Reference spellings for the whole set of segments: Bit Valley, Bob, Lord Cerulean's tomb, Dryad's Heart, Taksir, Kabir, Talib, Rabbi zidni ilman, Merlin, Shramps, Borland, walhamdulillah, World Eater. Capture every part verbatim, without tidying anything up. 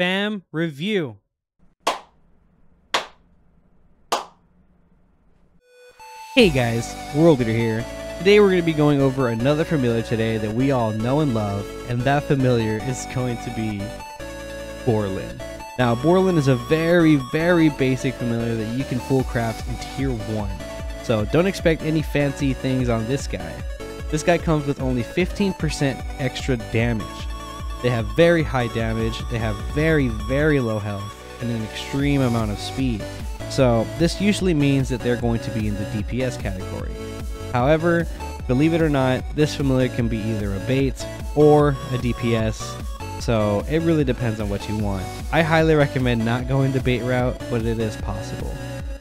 Fam review. Hey guys, World Eater here. Today we're going to be going over another familiar today that we all know and love, and that familiar is going to be Borland. Now Borland is a very, very basic familiar that you can full craft in tier one. So don't expect any fancy things on this guy. This guy comes with only fifteen percent extra damage. They have very high damage, they have very, very low health, and an extreme amount of speed. So this usually means that they're going to be in the D P S category. However, believe it or not, this familiar can be either a bait or a D P S, so it really depends on what you want. I highly recommend not going the bait route, but it is possible.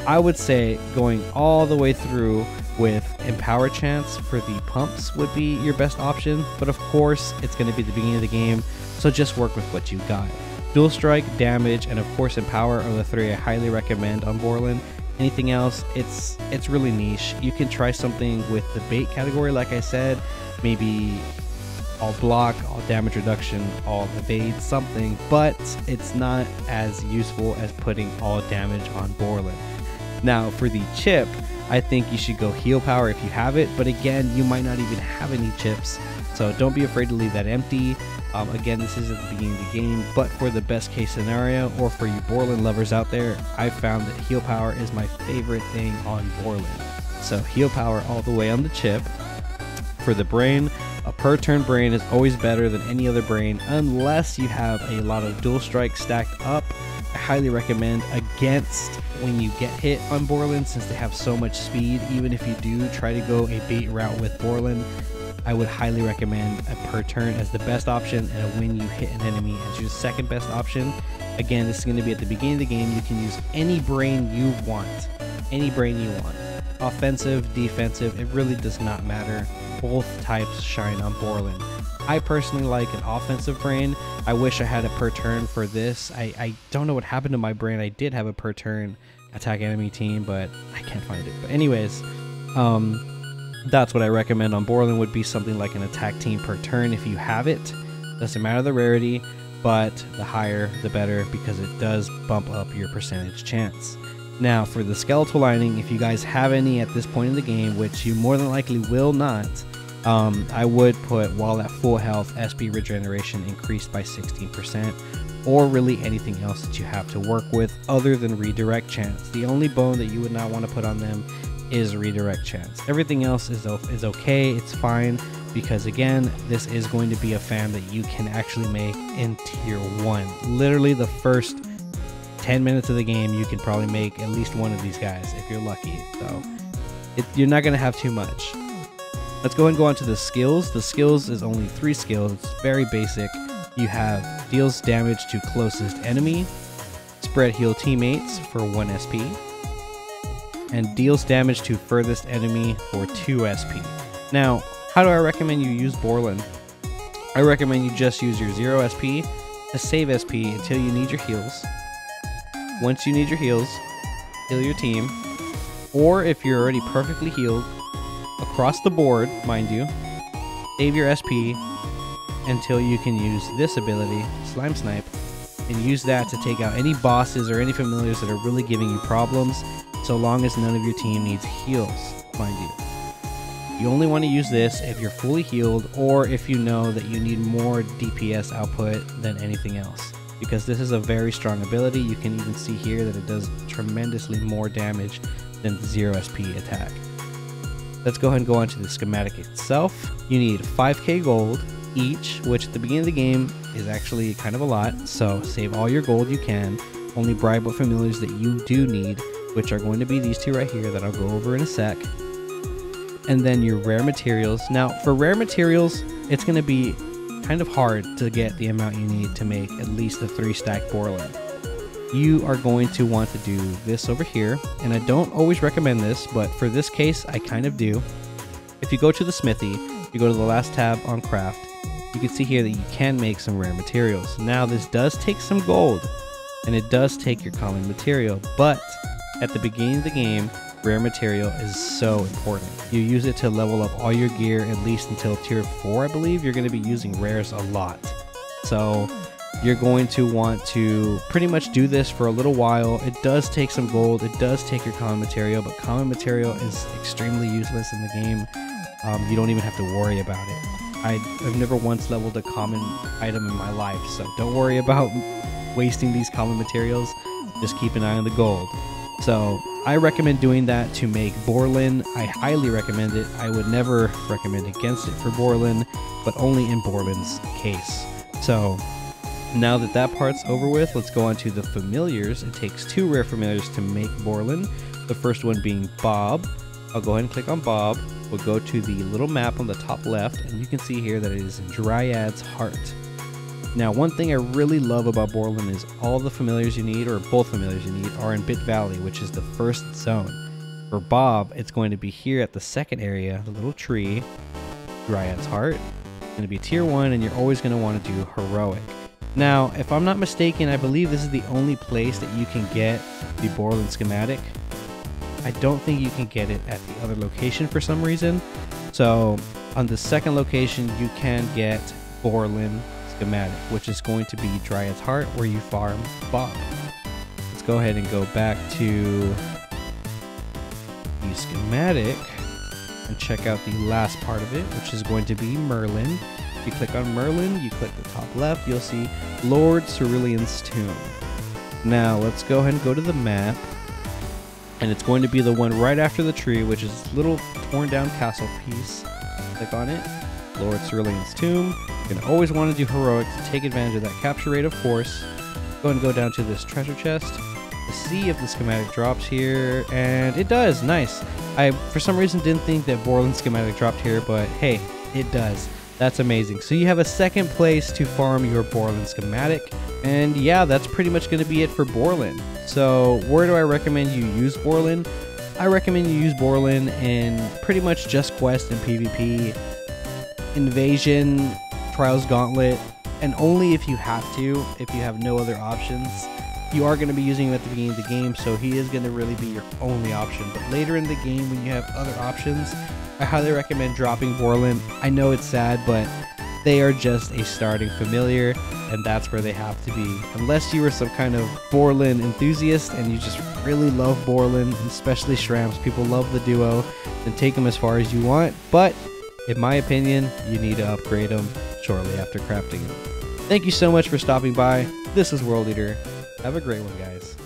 I would say going all the way through with Empower Chance for the pumps would be your best option, but of course it's going to be the beginning of the game, so just work with what you got. Dual Strike, Damage, and of course Empower are the three I highly recommend on Borland. Anything else, it's it's really niche. You can try something with the bait category, like I said, maybe all block, all damage reduction, all evade, something, but it's not as useful as putting all damage on Borland. Now for the chip, I think you should go heal power if you have it, but again, you might not even have any chips, so don't be afraid to leave that empty. Um, again, this is at the beginning of the game, but for the best case scenario, or for you Borland lovers out there, I found that heal power is my favorite thing on Borland. So heal power all the way on the chip. For the brain, a per turn brain is always better than any other brain unless you have a lot of dual strikes stacked up. I highly recommend against when you get hit on Borland, since they have so much speed. Even if you do try to go a bait route with Borland, I would highly recommend a per turn as the best option, and a when you hit an enemy as your second best option. Again, this is going to be at the beginning of the game. You can use any brain you want, any brain you want, offensive, defensive, it really does not matter. Both types shine on Borland. I personally like an offensive brain. I wish I had a per turn for this. I, I don't know what happened to my brain. I did have a per turn attack enemy team, but I can't find it. But anyways, um, that's what I recommend on Borland, would be something like an attack team per turn if you have it. Doesn't matter the rarity, but the higher the better, because it does bump up your percentage chance. Now for the skeletal lining, if you guys have any at this point in the game, which you more than likely will not, Um, I would put, while at full health, S P regeneration increased by sixteen percent, or really anything else that you have to work with other than redirect chance. The only bone that you would not want to put on them is redirect chance. Everything else is, is okay, it's fine, because again, this is going to be a fam that you can actually make in tier one. Literally the first ten minutes of the game, you can probably make at least one of these guys if you're lucky, so it, you're not going to have too much. Let's go ahead and go on to the skills. The skills is only three skills. It's very basic. You have deals damage to closest enemy, spread heal teammates for one S P, and deals damage to furthest enemy for two S P. Now, how do I recommend you use Borland? I recommend you just use your zero S P to save S P until you need your heals. Once you need your heals, heal your team. Or if you're already perfectly healed, across the board, mind you, save your S P until you can use this ability, Slime Snipe, and use that to take out any bosses or any familiars that are really giving you problems, so long as none of your team needs heals, mind you. You only want to use this if you're fully healed, or if you know that you need more D P S output than anything else, because this is a very strong ability. You can even see here that it does tremendously more damage than the zero S P attack. Let's go ahead and go on to the schematic itself. You need five K gold each, which at the beginning of the game is actually kind of a lot, so save all your gold you can. Only bribe what familiars that you do need, which are going to be these two right here that I'll go over in a sec. And then your rare materials. Now for rare materials, it's going to be kind of hard to get the amount you need to make at least the three stack Borland. You are going to want to do this over here, and I don't always recommend this, but for this case I kind of do. If you go to the smithy, you go to the last tab on craft, you can see here that you can make some rare materials. Now this does take some gold, and it does take your common material, but at the beginning of the game, rare material is so important. You use it to level up all your gear, at least until tier four, I believe. You're going to be using rares a lot, so you're going to want to pretty much do this for a little while. It does take some gold, it does take your common material, but common material is extremely useless in the game. Um, you don't even have to worry about it. I, I've never once leveled a common item in my life, so don't worry about wasting these common materials. Just keep an eye on the gold. So I recommend doing that to make Borland. I highly recommend it. I would never recommend against it for Borland, but only in Borland's case. So now that that part's over with, let's go on to the familiars. It takes two rare familiars to make Borland. The first one being Bob. I'll go ahead and click on Bob. We'll go to the little map on the top left, and you can see here that it is Dryad's Heart. Now, one thing I really love about Borland is all the familiars you need, or both familiars you need, are in Bit Valley, which is the first zone. For Bob, it's going to be here at the second area, the little tree, Dryad's Heart. It's going to be tier one, and you're always going to want to do heroic. Now, if I'm not mistaken, I believe this is the only place that you can get the Borland schematic. I don't think you can get it at the other location for some reason. So, on the second location, you can get Borland schematic, which is going to be Dryad's Heart, where you farm Bob. Let's go ahead and go back to the schematic and check out the last part of it, which is going to be Merlin. If you click on Merlin, you click the top left, you'll see Lord Cerulean's tomb. Now let's go ahead and go to the map, and it's going to be the one right after the tree, which is this little torn down castle piece. Click on it, Lord Cerulean's tomb. You can always want to do heroic to take advantage of that capture rate, of course. Go and go down to this treasure chest to see if the schematic drops here, and it does. Nice. I for some reason didn't think that Borland's schematic dropped here, but hey, it does. That's amazing. So you have a second place to farm your Borland schematic, and yeah, that's pretty much going to be it for Borland. So where do I recommend you use Borland? I recommend you use Borland in pretty much just quest and PvP, invasion, Trials Gauntlet, and only if you have to. If you have no other options, you are going to be using him at the beginning of the game, so he is going to really be your only option. But later in the game, when you have other options, I highly recommend dropping Borland. I know it's sad, but they are just a starting familiar, and that's where they have to be. Unless you were some kind of Borland enthusiast and you just really love Borland, especially Shramps, people love the duo, then take them as far as you want. But in my opinion, you need to upgrade them shortly after crafting it. Thank you so much for stopping by. This is World Eater. Have a great one, guys.